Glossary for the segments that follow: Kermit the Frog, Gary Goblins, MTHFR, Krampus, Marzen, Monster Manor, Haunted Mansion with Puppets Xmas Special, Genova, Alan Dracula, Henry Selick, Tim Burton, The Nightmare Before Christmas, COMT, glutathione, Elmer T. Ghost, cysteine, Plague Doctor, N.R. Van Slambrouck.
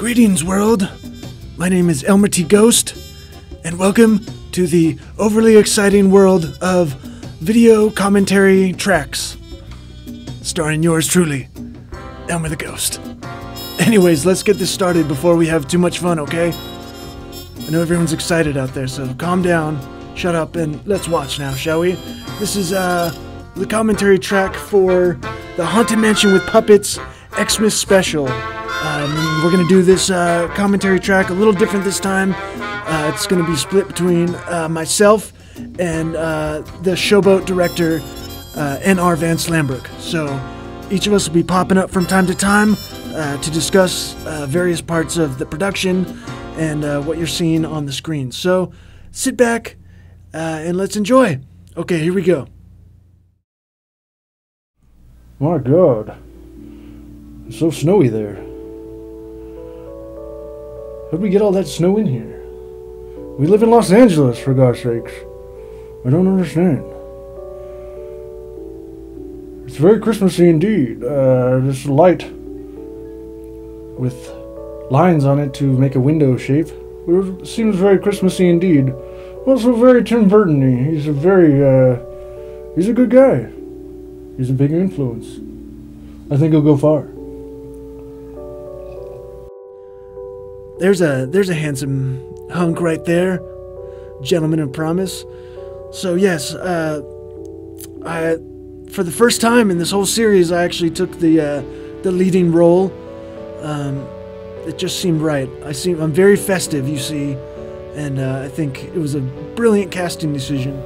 Greetings, world. My name is Elmer T. Ghost, and welcome to the overly exciting world of video commentary tracks, starring yours truly, Elmer the Ghost. Anyways, let's get this started before we have too much fun, okay? I know everyone's excited out there, so calm down, shut up, and let's watch now, shall we? This is the commentary track for the Haunted Mansion with Puppets Xmas Special. We're going to do this commentary track a little different this time. It's going to be split between myself and the showboat director, N.R. Van Slambrouck. So each of us will be popping up from time to time to discuss various parts of the production and what you're seeing on the screen. So sit back and let's enjoy. Okay, here we go. My God, it's so snowy there. How did we get all that snow in here? We live in Los Angeles, for God's sakes. I don't understand. It's very Christmassy indeed. This light with lines on it to make a window shape. It seems very Christmassy indeed. Also very Tim Burton-y. He's a very, he's a good guy. He's a big influence. I think he'll go far. There's a handsome hunk right there, gentleman of promise. So yes, for the first time in this whole series, I actually took the leading role. It just seemed right. I'm very festive, you see, and I think it was a brilliant casting decision.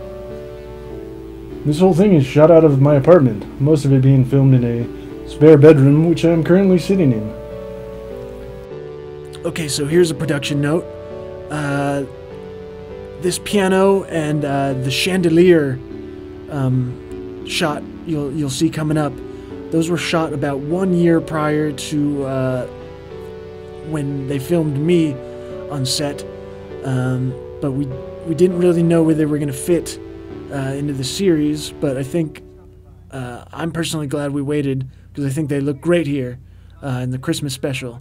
This whole thing is shot out of my apartment, most of it being filmed in a spare bedroom, which I am currently sitting in. Okay, so here's a production note. This piano and the chandelier shot you'll see coming up, those were shot about 1 year prior to when they filmed me on set. But we didn't really know where they were going to fit into the series, but I think I'm personally glad we waited because I think they look great here in the Christmas special.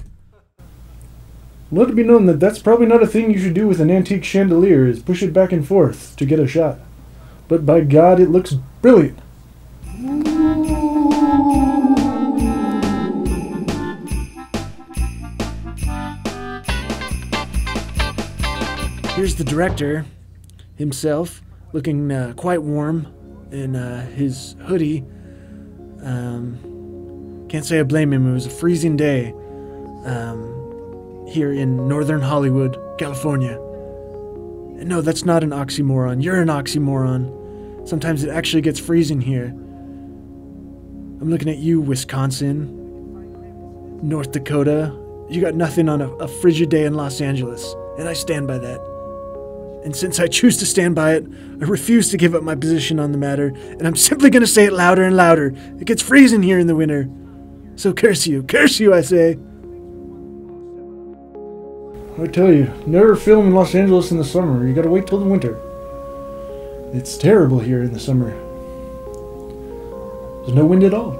Let it be known that that's probably not a thing you should do with an antique chandelier, is push it back and forth to get a shot. But by God, it looks brilliant. Here's the director himself, looking quite warm in his hoodie. Can't say I blame him, it was a freezing day. Here in northern Hollywood, California. And no, that's not an oxymoron. You're an oxymoron. Sometimes it actually gets freezing here. I'm looking at you, Wisconsin, North Dakota. You got nothing on a frigid day in Los Angeles, and I stand by that. And since I choose to stand by it, I refuse to give up my position on the matter, and I'm simply going to say it louder and louder. It gets freezing here in the winter. So curse you, I say. I tell you, never film in Los Angeles in the summer. You gotta wait till the winter. It's terrible here in the summer. There's no wind at all.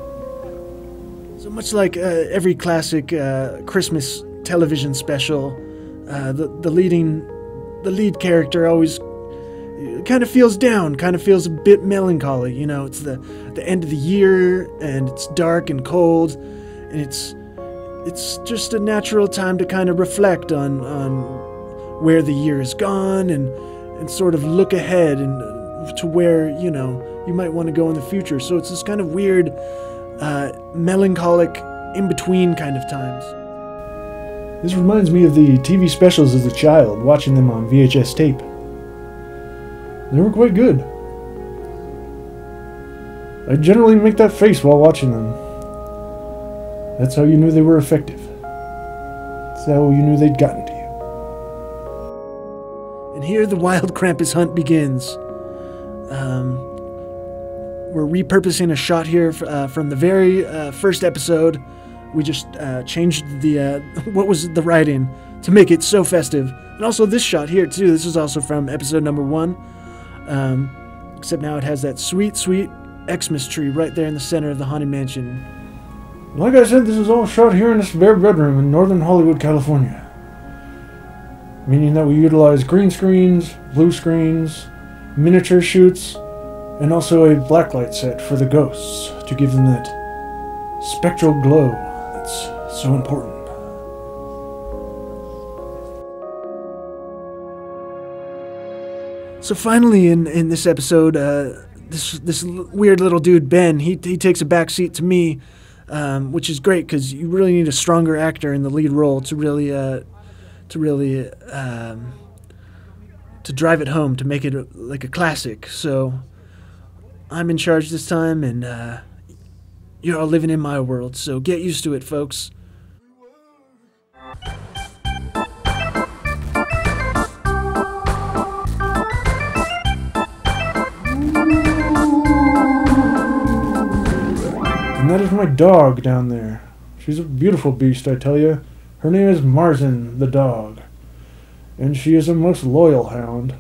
So much like every classic Christmas television special, the lead character always kind of feels down, kind of feels a bit melancholy. You know, it's the end of the year, and it's dark and cold, and it's just a natural time to kind of reflect on where the year has gone and sort of look ahead and to where, you know, you might want to go in the future. So it's this kind of weird, melancholic, in-between kind of times. This reminds me of the TV specials as a child, watching them on VHS tape. They were quite good. I generally make that face while watching them. That's how you knew they were effective. That's how you knew they'd gotten to you. And here the wild Krampus hunt begins. We're repurposing a shot here from the very first episode. We just changed the what was the writing to make it so festive. And also this shot here too. This is also from episode number 1. Except now it has that sweet, sweet Xmas tree right there in the center of the Haunted Mansion. Like I said, this is all shot here in this bare bedroom in northern Hollywood, California. Meaning that we utilize green screens, blue screens, miniature shoots, and also a blacklight set for the ghosts to give them that spectral glow that's so important. So finally in this episode, this weird little dude, Ben, he takes a back seat to me, which is great because you really need a stronger actor in the lead role to drive it home, to make it like a classic. So I'm in charge this time, and you're all living in my world, so get used to it, folks. And that is my dog down there. She's a beautiful beast, I tell you. Her name is Marzen, the dog, and she is a most loyal hound,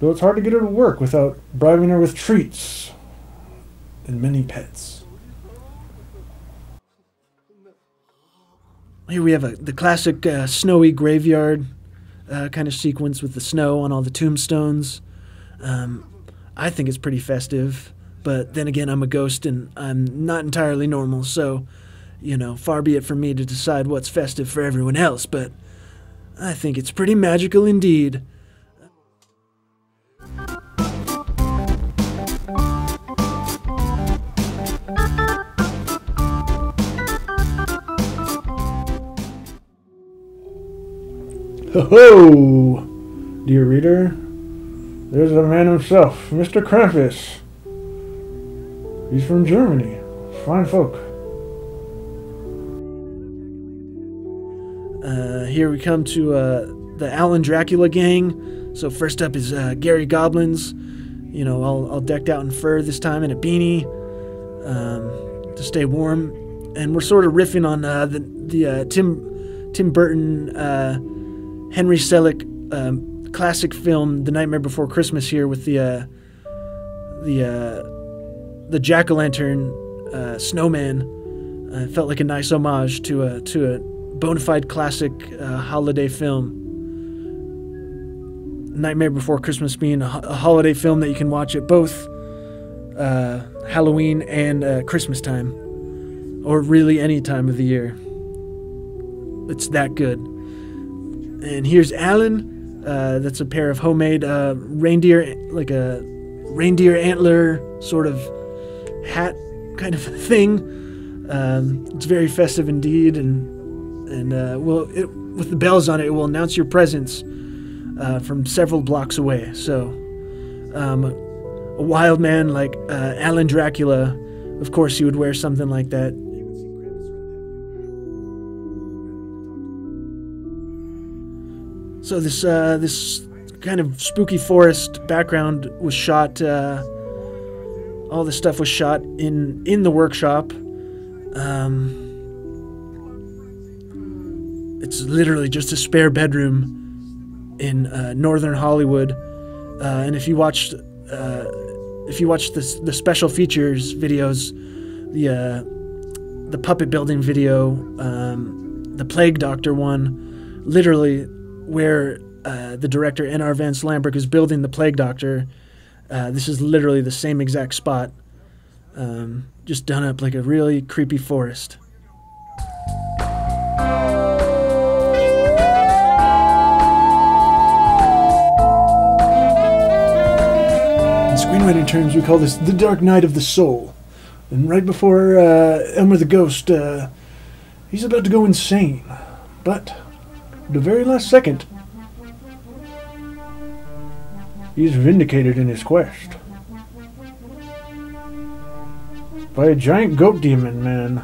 though it's hard to get her to work without bribing her with treats and many pets. Here we have the classic snowy graveyard kind of sequence with the snow on all the tombstones. I think it's pretty festive, but then again, I'm a ghost and I'm not entirely normal, so you know, far be it from me to decide what's festive for everyone else, but I think it's pretty magical indeed. Ho-ho! Dear reader, there's the man himself, Mr. Krampus. He's from Germany. Fine folk. Here we come to the Alan Dracula gang. So first up is Gary Goblins, you know, all decked out in fur this time and a beanie to stay warm. And we're sort of riffing on the Tim Burton, Henry Selick classic film, The Nightmare Before Christmas here with the jack-o'-lantern snowman. It felt like a nice homage to a bonafide classic holiday film. Nightmare Before Christmas being a holiday film that you can watch at both Halloween and Christmas time, or really any time of the year. It's that good. And here's Alan. That's a pair of homemade reindeer, like a reindeer antler sort of hat kind of thing. It's very festive indeed, and with the bells on it, it will announce your presence from several blocks away. So a wild man like Alan Dracula, of course he would wear something like that. So this kind of spooky forest background was shot, all this stuff was shot in the workshop. It's literally just a spare bedroom in northern Hollywood, and if you watched the special features videos, the puppet building video, the Plague Doctor one, literally where the director N.R. Van Slambrouck is building the Plague Doctor, this is literally the same exact spot, just done up like a really creepy forest. Screenwriting terms, we call this the Dark Night of the Soul. And right before Elmer the Ghost, he's about to go insane. But at the very last second, he's vindicated in his quest by a giant goat demon man.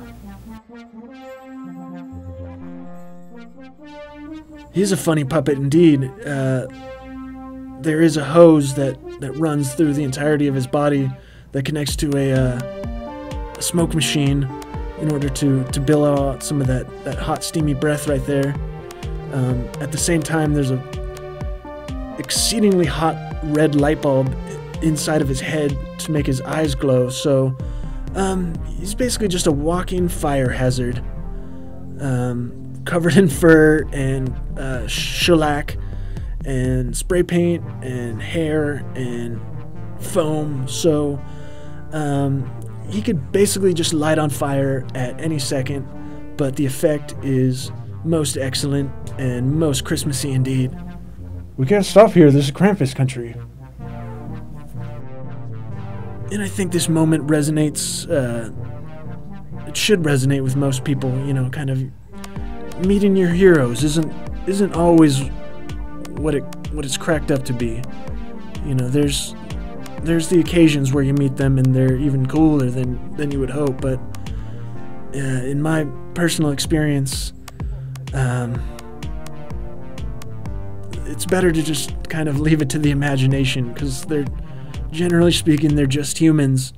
He's a funny puppet indeed. There is a hose that runs through the entirety of his body that connects to a smoke machine in order to billow out some of that hot, steamy breath right there. At the same time, there's a exceedingly hot red light bulb inside of his head to make his eyes glow, so He's basically just a walking fire hazard, covered in fur and shellac and spray paint and hair and foam. So he could basically just light on fire at any second, but the effect is most excellent and most Christmassy indeed. We can't stop here. This is Krampus country. And I think this moment resonates, it should resonate with most people, you know, kind of meeting your heroes isn't always what it's cracked up to be. You know, there's the occasions where you meet them and they're even cooler than you would hope, but in my personal experience, it's better to just kind of leave it to the imagination, because they're, generally speaking, they're just humans,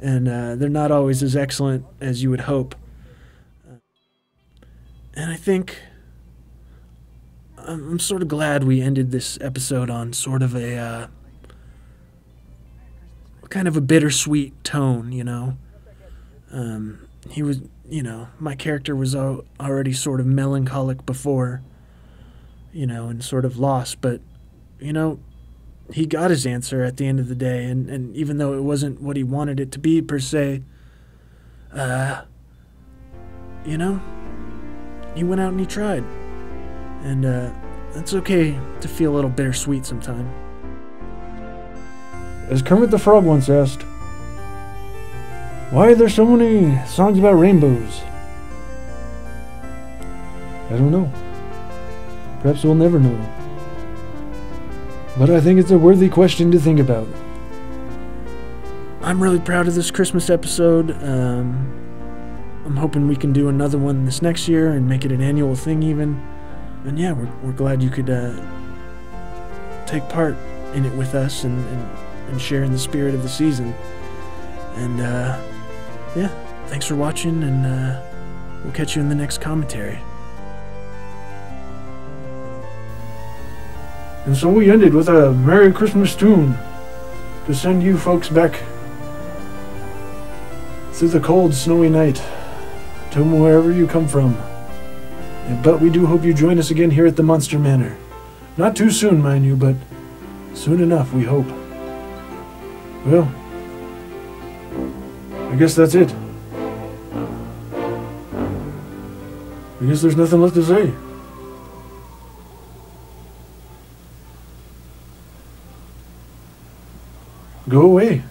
and they're not always as excellent as you would hope. And I think I'm sort of glad we ended this episode on sort of a kind of a bittersweet tone, you know. He was, you know, my character was already sort of melancholic before, you know, and sort of lost, but, you know, he got his answer at the end of the day, and even though it wasn't what he wanted it to be per se, you know, he went out and he tried, and it's okay to feel a little bittersweet sometime. As Kermit the Frog once asked, why are there so many songs about rainbows? I don't know. Perhaps we'll never know. But I think it's a worthy question to think about. I'm really proud of this Christmas episode. I'm hoping we can do another one this next year and make it an annual thing even. And yeah, we're glad you could take part in it with us and share in the spirit of the season. And yeah, thanks for watching, and we'll catch you in the next commentary. And so we ended with a Merry Christmas tune to send you folks back through the cold, snowy night to wherever you come from. But we do hope you join us again here at the Monster Manor. Not too soon, mind you, but soon enough, we hope. Well, I guess that's it. I guess there's nothing left to say. Go away.